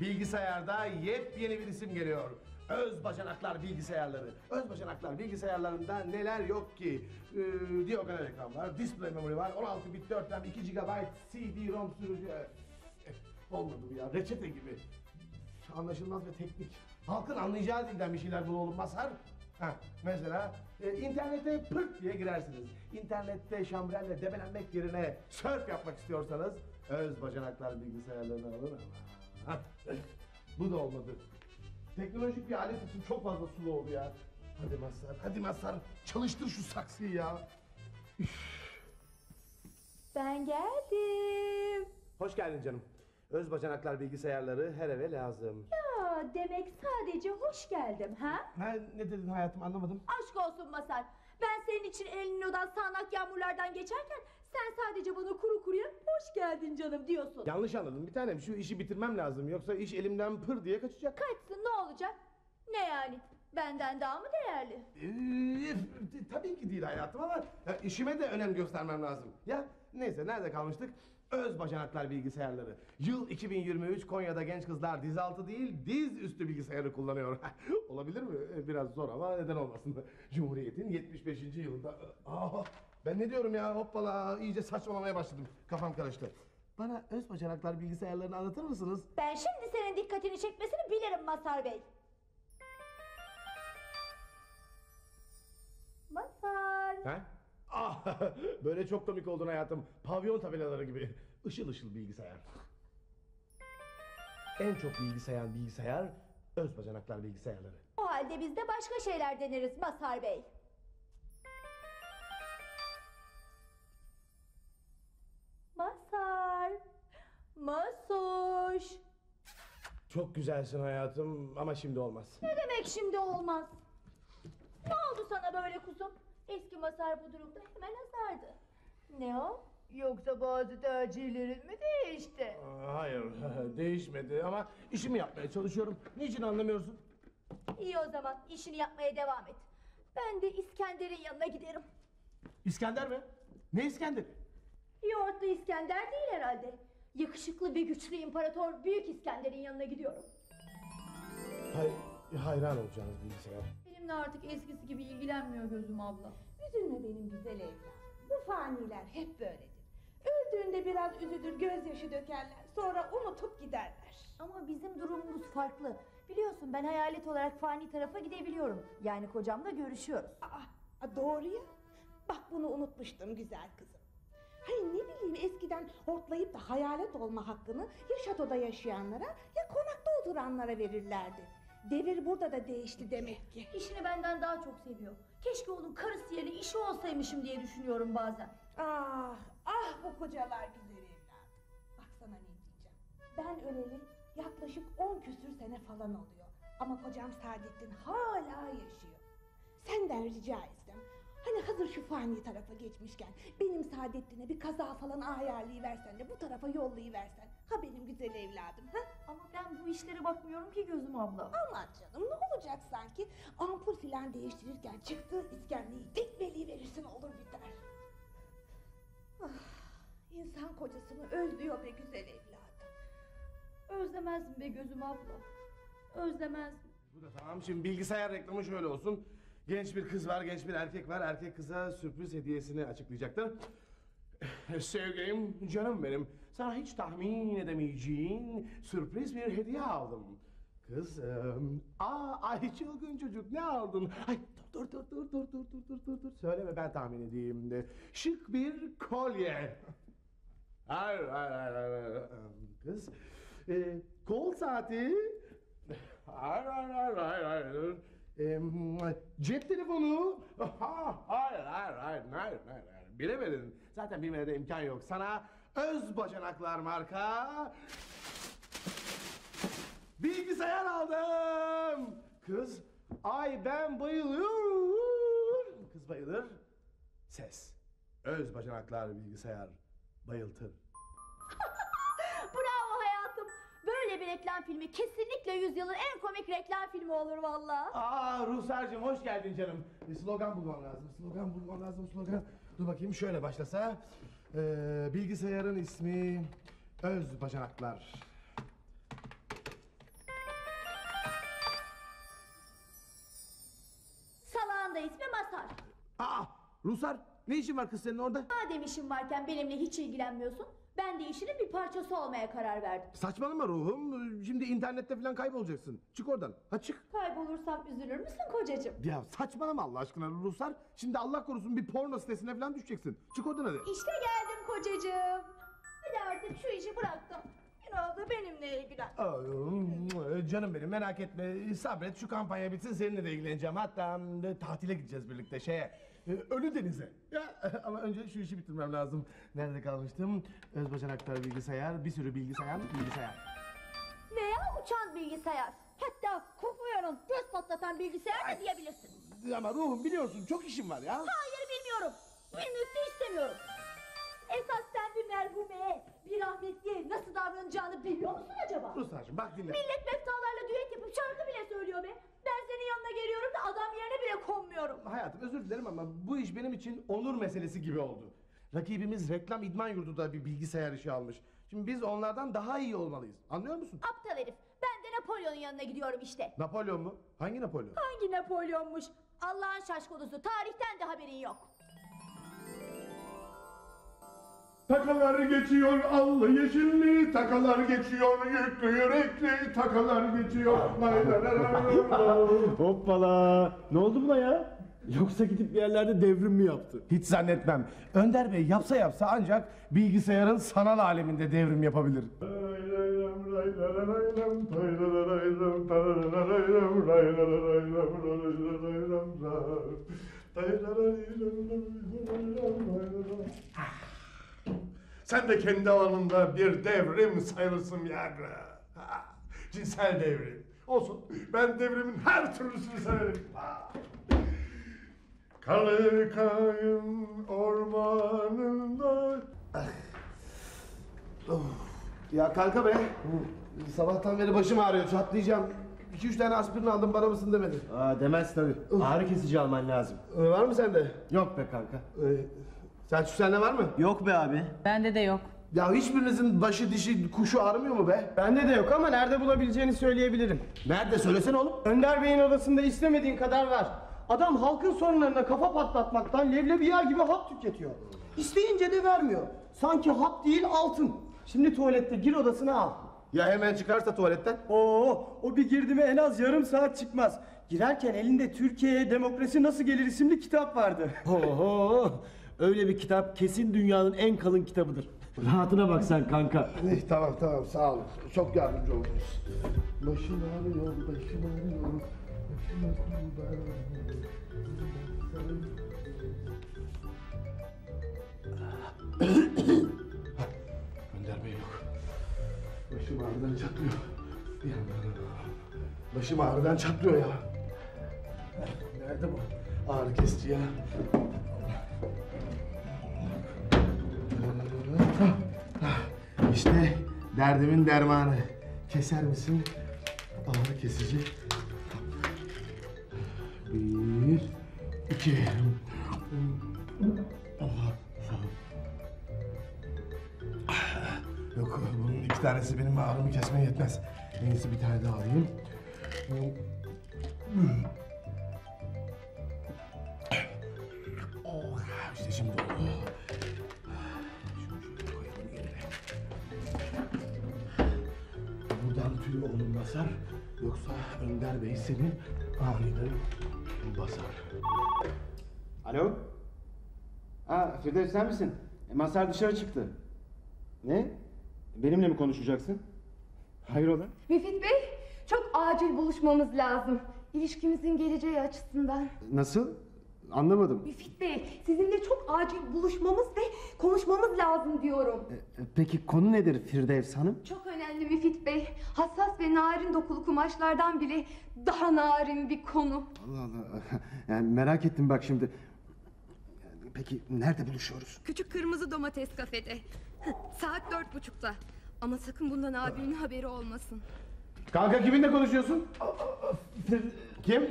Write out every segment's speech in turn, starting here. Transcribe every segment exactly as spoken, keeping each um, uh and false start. bilgisayarda yepyeni bir isim geliyor. Özbacanaklar bilgisayarları. Özbacanaklar bilgisayarlarında neler yok ki? Ee, diagonal ekran var, display memory var, on altı bit dört RAM, iki gigabayt C D ROM sürücü... Eh, olmadı bu ya, reçete gibi. Anlaşılmaz ve teknik. Halkın anlayacağı dilden bir şeyler bul oğlum Mazhar. Heh, mesela e, internete pırt diye girersiniz. İnternette şambrelle debelenmek yerine surf yapmak istiyorsanız Özbacanaklar bilgisayarlarını alın ama... Heh, bu da olmadı. Teknolojik bir alet için çok fazla sulu oldu ya. Hadi Mazhar, hadi Mazhar, çalıştır şu saksıyı ya. Ben geldim. Hoş geldin canım. Özbacanaklar bilgisayarları her eve lazım. Ya demek sadece hoş geldim ha? Ben ne dedin hayatım, anlamadım. Aşk olsun Mazhar. Ben senin için elinin odan sağanak yağmurlardan geçerken sen sadece bana kuru kuruya hoş geldin canım diyorsun. Yanlış anladım bir tanem, şu işi bitirmem lazım yoksa iş elimden pır diye kaçacak. Kaçsın ne olacak? Ne yani? Benden daha mı değerli? Ee, tabii ki değil hayatım ama işime de önem göstermem lazım. Ya neyse, nerede kalmıştık? Özbacanaklar bilgisayarları. Yıl iki bin yirmi üç, Konya'da genç kızlar diz altı değil diz üstü bilgisayarı kullanıyor. Olabilir mi? Biraz zor ama neden olmasın? Cumhuriyet'in yetmiş beşinci yılında. Aa, ben ne diyorum ya, hoppala iyice saçmalamaya başladım. Kafam karıştı. Bana özbacanaklar bilgisayarlarını anlatır mısınız? Ben şimdi senin dikkatini çekmesini bilirim Mazhar Bey. Mazhar. Ha? Ah, böyle çok komik oldun hayatım. Pavyon tabelaları gibi. Işıl ışıl bilgisayar. En çok bilgisayan bilgisayar özbacanaklar bilgisayarları. O halde biz de başka şeyler deneriz Mazhar Bey. Mazhar. Masoş. Çok güzelsin hayatım ama şimdi olmaz. Ne demek şimdi olmaz? Ne oldu sana böyle kuzum? Eski Mazhar bu durumda hemen azardı. Ne o? Yoksa bazı tercihlerin mi değişti? Hayır, değişmedi ama işimi yapmaya çalışıyorum. Niçin anlamıyorsun? İyi o zaman, işini yapmaya devam et. Ben de İskender'in yanına giderim. İskender mi? Ne İskender? Yoğurtlu İskender değil herhalde. Yakışıklı bir güçlü imparator Büyük İskender'in yanına gidiyorum. Hayır, hayran olacağınız bilgisayar. Artık eskisi gibi ilgilenmiyor gözüm abla. Üzülme benim güzel evladım. Bu faniler hep böyledir. Öldüğünde biraz üzülür, gözyaşı dökerler. Sonra unutup giderler. Ama bizim durumumuz farklı. Biliyorsun ben hayalet olarak fani tarafa gidebiliyorum. Yani kocamla görüşüyoruz. Aa, doğru ya. Bak bunu unutmuştum güzel kızım. Hayır ne bileyim, eskiden hortlayıp da hayalet olma hakkını ya şatoda yaşayanlara ya konakta oturanlara verirlerdi. Devir burada da değişti demek ki. İşini benden daha çok seviyor. Keşke onun karısı yerine işi olsaymışım diye düşünüyorum bazen. Ah ah bu kocalar güzel evladım. Baksana ne diyeceğim. Ben öleli yaklaşık on küsür sene falan oluyor. Ama kocam Saadettin hala yaşıyor. Senden rica etsem, hani hazır şu fani tarafa geçmişken benim Saadettin'e bir kaza falan ayarlayıversen de bu tarafa yollayıversen. Ha benim güzel evladım ha? Ama ben bu işlere bakmıyorum ki gözüm abla. Aman canım ne olacak sanki? Ampul filan değiştirirken çıktığı iskemleyi dikmeliği verirsin olur biter. Ah, insan kocasını özlüyor be güzel evladım. Özlemez mi be gözüm abla? Özlemez mi? Bu da tamam, şimdi bilgisayar reklamı şöyle olsun. Genç bir kız var, genç bir erkek var. Erkek kıza sürpriz hediyesini açıklayacaktır. Sevgilim, canım benim. Sana hiç tahmin edemeyeceğin sürpriz bir hediye aldım. Kızım, aa, ay çılgın çocuk ne aldın? Ay dur dur dur dur dur dur dur dur dur. Söyleme ben tahmin edeyim de. Şık bir kolye. Hayır hayır hayır. Kız, e, kol saati. Hayır hayır hayır hayır. E, cep telefonu. Hayır hayır hayır hayır hayır. Bilemedin. Zaten bilmene de imkan yok. Sana Özbacanaklar marka bilgisayar aldım. Kız, ay ben bayılıyorum. Kız bayılır. Ses. Özbacanaklar bilgisayar bayıltır. Bravo hayatım. Böyle bir reklam filmi kesinlikle yüzyılın en komik reklam filmi olur vallahi. Aa Ruhsar'cığım hoş geldin canım. Bir slogan bulmam lazım. Slogan bulmam lazım. Slogan. Dur bakayım şöyle başlasa. Ee, bilgisayarın ismi Özbacanaklar. Ruhsar, ne işin var kız senin orada? Madem işin varken benimle hiç ilgilenmiyorsun, ben de işinin bir parçası olmaya karar verdim. Saçmalama ruhum, şimdi internette falan kaybolacaksın. Çık oradan, ha çık. Kaybolursam üzülür müsün kocacığım? Ya saçmalama Allah aşkına Ruhsar, şimdi Allah korusun bir porno sitesine falan düşeceksin. Çık oradan hadi. İşte geldim kocacığım. Hadi artık şu işi bıraktım. Oldu benimle ilgilen. Ay, canım benim merak etme, sabret, şu kampanya bitsin seninle de ilgileneceğim. Hatta tatile gideceğiz birlikte şeye, Ölü Deniz'e. Ama önce şu işi bitirmem lazım. Nerede kalmıştım? Özbacanaklar bilgisayar, bir sürü bilgisayar, bilgisayar. Veya uçan bilgisayar. Hatta kopuyorum, göz patlatan bilgisayar da diyebilirsin. Ama ruhum biliyorsun çok işim var ya. Hayır bilmiyorum, bilmek de istemiyorum. Esas sen bir merhumeye, bir rahmetliye nasıl davranacağını biliyor musun acaba? Ruhsar'cığım bak dinle. Millet meftalarla düet yapıp şarkı bile söylüyor be. Ben senin yanına geliyorum da adam yerine bile konmuyorum. Hayatım özür dilerim ama bu iş benim için onur meselesi gibi oldu. Rakibimiz reklam idman yurdu da bir bilgisayar işi almış. Şimdi biz onlardan daha iyi olmalıyız. Anlıyor musun? Aptal herif. Ben de Napolyon'un yanına gidiyorum işte. Napolyon mu? Hangi Napolyon? Hangi Napolyon'muş? Allah'ın şaşkolosu. Tarihten de haberin yok. Takalar geçiyor allı yeşilli, takalar geçiyor yüklü yürekli, takalar geçiyor. Hoppala! Ne oldu buna ya? Yoksa gidip bir yerlerde devrim mi yaptı? Hiç zannetmem. Önder Bey yapsa yapsa ancak bilgisayarın sanal aleminde devrim yapabilir. Sen de kendi alanında bir devrim sayılırsın Viagra. Cinsel devrim. Olsun, ben devrimin her türlüsünü severim. Kalıkayın ormanında... Ya kalka be. Sabahtan beri başım ağrıyor, çatlayacağım. İki üç tane aspirin aldım, bana mısın demedi. Aa, demez tabii. Ağrı kesici alman lazım. Ee, var mı sende? Yok be kanka. Ee, Selçuk sende var mı? Yok be abi. Bende de yok. Ya hiçbirinizin başı dişi kuşu ağrımıyor mu be? Bende de yok ama nerede bulabileceğini söyleyebilirim. Nerede? Söylesene oğlum. Önder Bey'in odasında istemediğin kadar var. Adam halkın sorunlarına kafa patlatmaktan leblebi yağ gibi hap tüketiyor. İsteyince de vermiyor. Sanki hap değil altın. Şimdi tuvalette gir odasına al. Ya hemen çıkarsa tuvaletten? Oo, o bir girdiğime en az yarım saat çıkmaz. Girerken elinde Türkiye'ye Demokrasi Nasıl Gelir isimli kitap vardı. Oho. Öyle bir kitap kesin dünyanın en kalın kitabıdır. Rahatına bak sen kanka. Eh, tamam tamam sağ olun. Çok yardımcı oldunuz. Başım ağrıyor, başım ağrıyor. Önder Bey yok. Başım ağrıdan çatlıyor. Başım ağrıdan çatlıyor ya. Nerede bu ağrı kesici ya? İşte derdimin dermanı. Keser misin? Ağrı kesici. Bir, iki. Yok, bunun iki tanesi benim ağrımı kesmeye yetmez. En iyisi bir tane daha alayım. İşte şimdi oldu. Tüy oğlum basar, yoksa Önder Bey seni aniden basar. Alo? Aa, Firdevs sen misin? E, Mazhar dışarı çıktı. Ne? Benimle mi konuşacaksın? Hayrola? Müfit Bey, çok acil buluşmamız lazım. İlişkimizin geleceği açısından. Nasıl? Anlamadım. Müfit Bey, sizinle çok acil buluşmamız ve konuşmamız lazım diyorum. E, peki konu nedir Firdevs Hanım? Çok önemli Müfit Bey. Hassas ve narin dokulu kumaşlardan bile daha narin bir konu. Allah Allah. Yani merak ettim bak şimdi. Peki nerede buluşuyoruz? Küçük Kırmızı Domates Kafede. Saat dört buçukta. Ama sakın bundan abinin haberi olmasın. Kanka kiminle konuşuyorsun? Kim?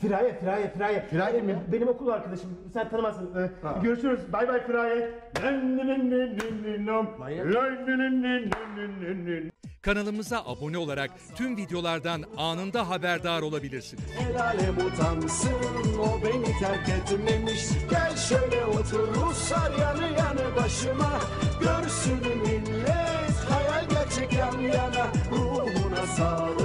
Firaye, Firaye, Firaye. Firaye mi? Benim okul arkadaşım. Sen tanımazsın. Ee, görüşürüz. Bay bay Firaye. Kanalımıza abone olarak tüm videolardan anında haberdar olabilirsiniz. Helale mutansın, o beni terk etmemiş. Gel şöyle otur, Ruhsar yanı yanı başıma. Görsün millet, hayal gerçek yan yana. Ruhuna sağlık.